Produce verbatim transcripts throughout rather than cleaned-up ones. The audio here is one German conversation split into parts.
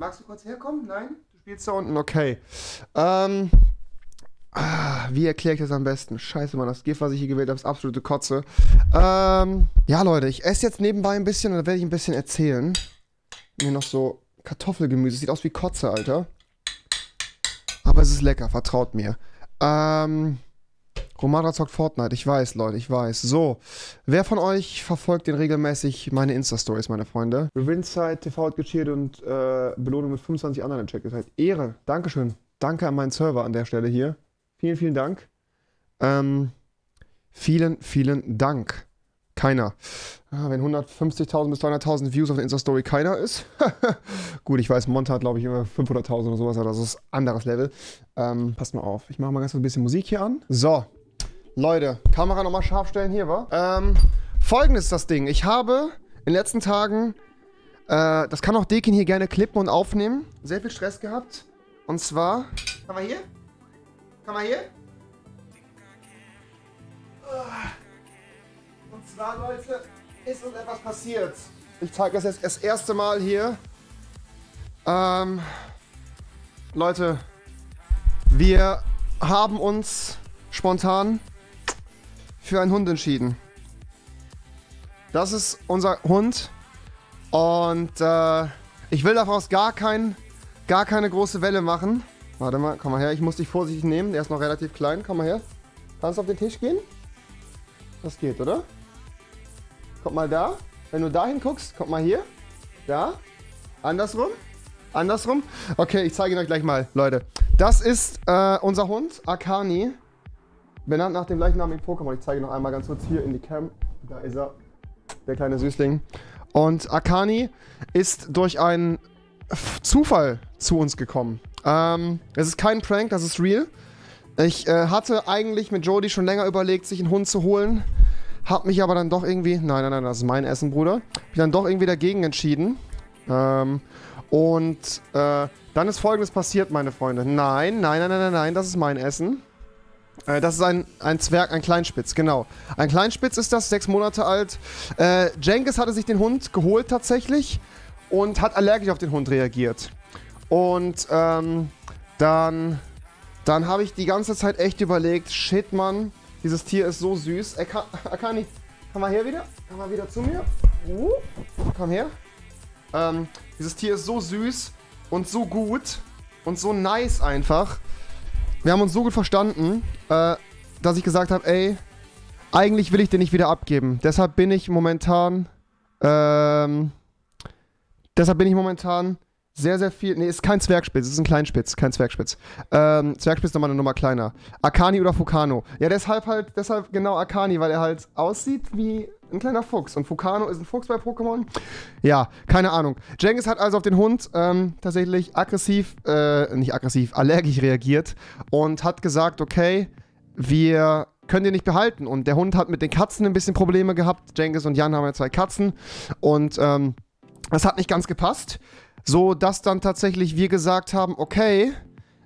Magst du kurz herkommen? Nein? Du spielst da unten, okay. Ähm, ah, wie erkläre ich das am besten? Scheiße, Mann, das Gift, was ich hier gewählt habe, ist absolute Kotze. Ähm, ja, Leute, ich esse jetzt nebenbei ein bisschen und dann werde ich ein bisschen erzählen. Mir noch so Kartoffelgemüse. Sieht aus wie Kotze, Alter. Aber es ist lecker, vertraut mir. Ähm, Romana zockt Fortnite. Ich weiß, Leute, ich weiß. So, wer von euch verfolgt denn regelmäßig meine Insta-Stories, meine Freunde? Rewinside T V hat gecheert und äh, Belohnung mit fünfundzwanzig anderen im Check geteilt. Ehre. Dankeschön. Danke an meinen Server an der Stelle hier. Vielen, vielen Dank. Ähm, vielen, vielen Dank. Keiner. Ah, wenn hundertfünfzigtausend bis dreihunderttausend Views auf der Insta-Story keiner ist. Gut, ich weiß, Monta hat, glaube ich, immer fünfhunderttausend oder sowas, aber das ist ein anderes Level. Ähm, passt mal auf. Ich mache mal ganz ein bisschen Musik hier an. So, Leute, Kamera nochmal scharf stellen hier, wa? Ähm, Folgendes ist das Ding. Ich habe in den letzten Tagen, äh, das kann auch Dekin hier gerne klippen und aufnehmen, sehr viel Stress gehabt. Und zwar... Kann man hier? Kann man hier? Oh. Und zwar, Leute, ist uns etwas passiert. Ich zeige das jetzt das erste Mal hier. Ähm, Leute, wir haben uns spontan für einen Hund entschieden. Das ist unser Hund. Und äh, ich will daraus gar, kein, gar keine große Welle machen. Warte mal, komm mal her. Ich muss dich vorsichtig nehmen. Der ist noch relativ klein. Komm mal her. Kannst du auf den Tisch gehen? Das geht, oder? Kommt mal da. Wenn du da hinguckst, kommt mal hier. Da. Andersrum. Andersrum. Okay, ich zeige ihn euch gleich mal, Leute. Das ist äh, unser Hund, Akani. Benannt nach dem gleichnamigen Pokémon. Ich zeige ihn noch einmal ganz kurz hier in die Cam. Da ist er. Der kleine Süßling. Und Akani ist durch einen Zufall zu uns gekommen. Ähm, es ist kein Prank, das ist real. Ich äh, hatte eigentlich mit Jody schon länger überlegt, sich einen Hund zu holen. Hab mich aber dann doch irgendwie... Nein, nein, nein, das ist mein Essen, Bruder. Mich dann doch irgendwie dagegen entschieden. Ähm, und äh, dann ist Folgendes passiert, meine Freunde. Nein, nein, nein, nein, nein, nein, das ist mein Essen. Äh, das ist ein, ein Zwerg, ein Kleinspitz, genau. Ein Kleinspitz ist das, sechs Monate alt. Äh, Jenkins hatte sich den Hund geholt tatsächlich und hat allergisch auf den Hund reagiert. Und ähm, dann... Dann habe ich die ganze Zeit echt überlegt, shit, Mann, dieses Tier ist so süß. Er kann, er kann nicht. Komm mal her wieder. Komm mal wieder zu mir. Uh, komm her. Ähm, dieses Tier ist so süß und so gut und so nice einfach. Wir haben uns so gut verstanden, äh, dass ich gesagt habe, ey, eigentlich will ich den nicht wieder abgeben. Deshalb bin ich momentan, ähm, deshalb bin ich momentan... Sehr, sehr viel. Ne, ist kein Zwergspitz, ist ein Kleinspitz, kein Zwergspitz. Ähm, Zwergspitz ist nochmal eine Nummer kleiner. Akani oder Fukano. Ja, deshalb halt, deshalb genau Akani, weil er halt aussieht wie ein kleiner Fuchs. Und Fukano ist ein Fuchs bei Pokémon. Ja, keine Ahnung. Jenkins hat also auf den Hund ähm, tatsächlich aggressiv, äh, nicht aggressiv, allergisch reagiert und hat gesagt, okay, wir können den nicht behalten. Und der Hund hat mit den Katzen ein bisschen Probleme gehabt. Jenkins und Jan haben ja zwei Katzen. Und ähm, das hat nicht ganz gepasst. So, dass dann tatsächlich wir gesagt haben, okay,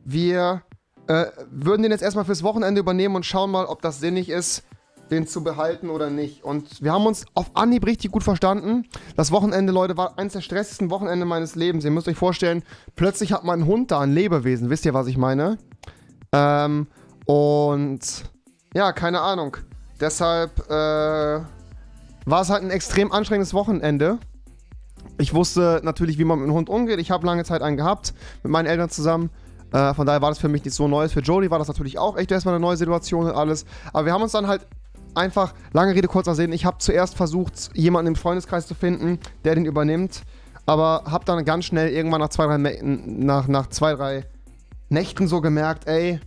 wir äh, würden den jetzt erstmal fürs Wochenende übernehmen und schauen mal, ob das sinnig ist, den zu behalten oder nicht. Und wir haben uns auf Anhieb richtig gut verstanden. Das Wochenende, Leute, war eines der stressigsten Wochenende meines Lebens. Ihr müsst euch vorstellen, plötzlich hat mein Hund da ein Lebewesen. Wisst ihr, was ich meine? Ähm, und ja, keine Ahnung. Deshalb äh, war es halt ein extrem anstrengendes Wochenende. Ich wusste natürlich, wie man mit einem Hund umgeht. Ich habe lange Zeit einen gehabt, mit meinen Eltern zusammen. Äh, von daher war das für mich nicht so Neues. Für Jody war das natürlich auch echt erstmal eine neue Situation und alles. Aber wir haben uns dann halt einfach, lange Rede, kurzer Sinn, ich habe zuerst versucht, jemanden im Freundeskreis zu finden, der den übernimmt. Aber habe dann ganz schnell irgendwann nach zwei, drei, nach, nach zwei, drei Nächten so gemerkt, ey,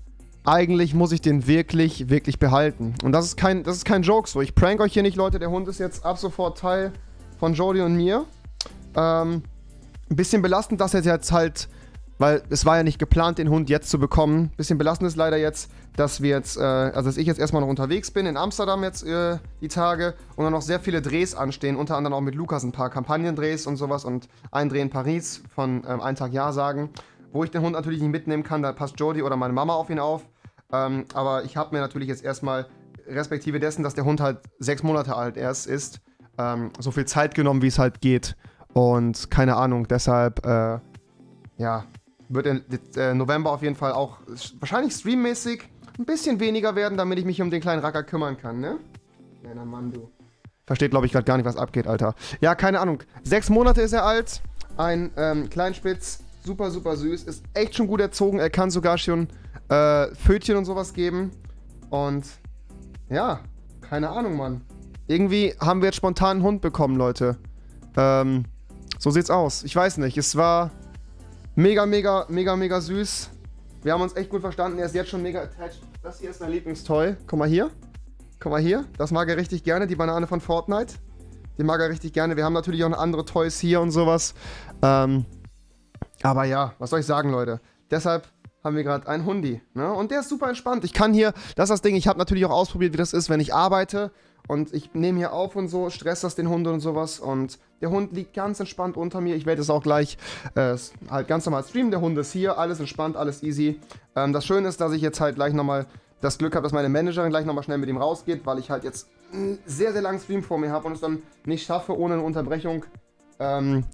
eigentlich muss ich den wirklich, wirklich behalten. Und das ist kein, das ist kein Joke so. Ich prank euch hier nicht, Leute. Der Hund ist jetzt ab sofort Teil von Jody und mir. Ähm, ein bisschen belastend, dass er jetzt halt, weil es war ja nicht geplant, den Hund jetzt zu bekommen. Ein bisschen belastend ist leider jetzt, dass wir jetzt, äh, also dass ich jetzt erstmal noch unterwegs bin in Amsterdam jetzt äh, die Tage und dann noch sehr viele Drehs anstehen, unter anderem auch mit Lukas ein paar Kampagnendrehs und sowas und ein Dreh in Paris von ähm, einen Tag Ja sagen, wo ich den Hund natürlich nicht mitnehmen kann, da passt Jody oder meine Mama auf ihn auf. Ähm, aber ich habe mir natürlich jetzt erstmal, respektive dessen, dass der Hund halt sechs Monate alt erst ist, ähm, so viel Zeit genommen, wie es halt geht. Und keine Ahnung, deshalb äh, ja, wird im äh, November auf jeden Fall auch wahrscheinlich streammäßig ein bisschen weniger werden, damit ich mich um den kleinen Racker kümmern kann, ne? Kleiner Mann, du. Versteht, glaube ich, gerade gar nicht, was abgeht, Alter. Ja, keine Ahnung. Sechs Monate ist er alt. Ein ähm, Kleinspitz. Super, super süß. Ist echt schon gut erzogen. Er kann sogar schon äh, Pfötchen und sowas geben. Und ja, keine Ahnung, Mann. Irgendwie haben wir jetzt spontan einen Hund bekommen, Leute. Ähm, so sieht's aus. Ich weiß nicht. Es war mega, mega, mega, mega süß. Wir haben uns echt gut verstanden. Er ist jetzt schon mega attached. Das hier ist mein Lieblingstoy. Guck mal hier. Guck mal hier, das mag er richtig gerne, die Banane von Fortnite. Die mag er richtig gerne. Wir haben natürlich auch noch andere Toys hier und sowas. Ähm, aber ja, was soll ich sagen, Leute? Deshalb haben wir gerade einen Hundi. Ne? Und der ist super entspannt. Ich kann hier, das ist das Ding, ich habe natürlich auch ausprobiert, wie das ist, wenn ich arbeite. Und ich nehme hier auf und so, stress das den Hund und sowas. Und der Hund liegt ganz entspannt unter mir. Ich werde es auch gleich äh, halt ganz normal streamen. Der Hund ist hier, alles entspannt, alles easy. Ähm, das Schöne ist, dass ich jetzt halt gleich nochmal das Glück habe, dass meine Managerin gleich nochmal schnell mit ihm rausgeht, weil ich halt jetzt einen sehr, sehr langen Stream vor mir habe und es dann nicht schaffe, ohne eine Unterbrechung ähm,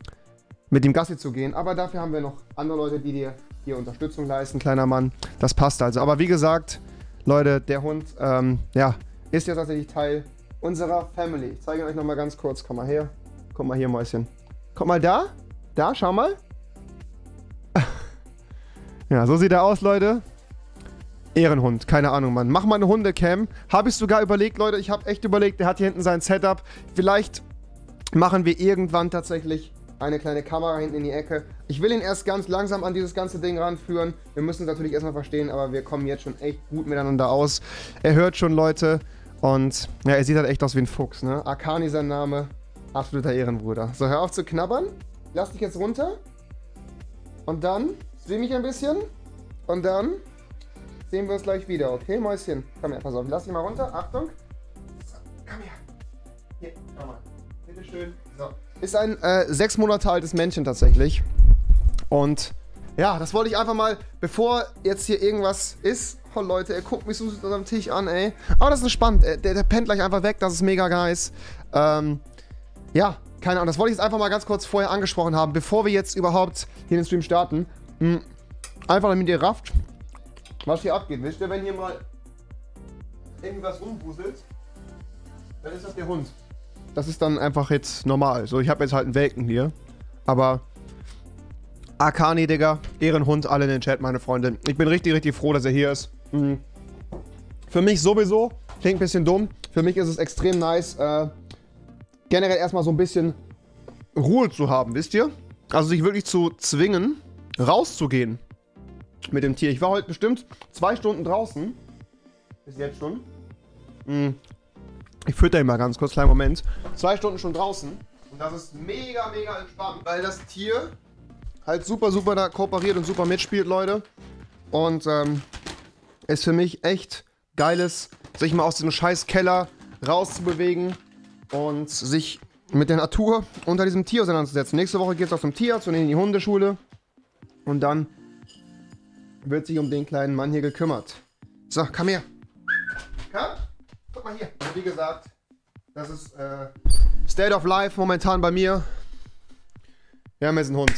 mit ihm Gassi zu gehen. Aber dafür haben wir noch andere Leute, die dir hier Unterstützung leisten, kleiner Mann. Das passt also. Aber wie gesagt, Leute, der Hund ähm, ja, ist ja tatsächlich Teil unserer Family. Ich zeige euch nochmal ganz kurz. Komm mal her. Komm mal hier, Mäuschen. Komm mal da. Da, schau mal. Ja, so sieht er aus, Leute. Ehrenhund, keine Ahnung, Mann. Mach mal eine Hundecam. Habe ich sogar überlegt, Leute. Ich habe echt überlegt. Der hat hier hinten sein Setup. Vielleicht machen wir irgendwann tatsächlich eine kleine Kamera hinten in die Ecke. Ich will ihn erst ganz langsam an dieses ganze Ding ranführen. Wir müssen es natürlich erstmal verstehen, aber wir kommen jetzt schon echt gut miteinander aus. Er hört schon, Leute. Und ja, er sieht halt echt aus wie ein Fuchs, ne? Akani sein Name. Absoluter Ehrenbruder. So, hör auf zu knabbern. Lass dich jetzt runter. Und dann stream ich ein bisschen. Und dann sehen wir uns gleich wieder, okay, Mäuschen? Komm her, pass auf, lass dich mal runter, Achtung. So, komm her. Hier, komm mal. Bitteschön. So. Ist ein äh, sechs Monate altes Männchen tatsächlich. Und ja, das wollte ich einfach mal, bevor jetzt hier irgendwas ist. Oh Leute, er guckt mich so süß unterm Tisch an, ey. Aber das ist spannend, der, der pennt gleich einfach weg, das ist mega nice. Ähm, ja, keine Ahnung, das wollte ich jetzt einfach mal ganz kurz vorher angesprochen haben, bevor wir jetzt überhaupt hier den Stream starten. Mh, einfach damit ihr rafft, was hier abgeht. Wisst ihr, wenn hier mal irgendwas rumwuselt, dann ist das der Hund. Das ist dann einfach jetzt normal. So, ich habe jetzt halt einen Welken hier. Aber Akani, Digga, Ehrenhund, alle in den Chat, meine Freunde. Ich bin richtig, richtig froh, dass er hier ist. Mhm. Für mich sowieso, klingt ein bisschen dumm, für mich ist es extrem nice, äh, generell erstmal so ein bisschen Ruhe zu haben, wisst ihr? Also sich wirklich zu zwingen, rauszugehen mit dem Tier. Ich war heute bestimmt zwei Stunden draußen. Bis jetzt schon. Ich fütter ihn mal ganz kurz, kleinen Moment. Zwei Stunden schon draußen. Und das ist mega, mega entspannt, weil das Tier halt super, super da kooperiert und super mitspielt, Leute. Und ähm, ist für mich echt geiles, sich mal aus dem scheiß Keller rauszubewegen und sich mit der Natur unter diesem Tier auseinanderzusetzen. Nächste Woche geht es auch zum Tierarzt und in die Hundeschule. Und dann wird sich um den kleinen Mann hier gekümmert. So, komm her. Komm, guck mal hier. Wie gesagt, das ist äh, State of Life momentan bei mir. Wir haben jetzt einen Hund.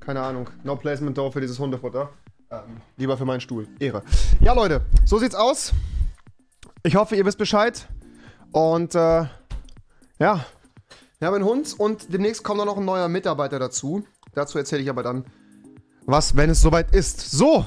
Keine Ahnung. No placement door für dieses Hundefutter. Ähm, lieber für meinen Stuhl. Ehre. Ja, Leute, so sieht's aus. Ich hoffe, ihr wisst Bescheid. Und äh, ja, wir haben einen Hund und demnächst kommt auch noch ein neuer Mitarbeiter dazu. Dazu erzähle ich aber dann was, wenn es soweit ist. So,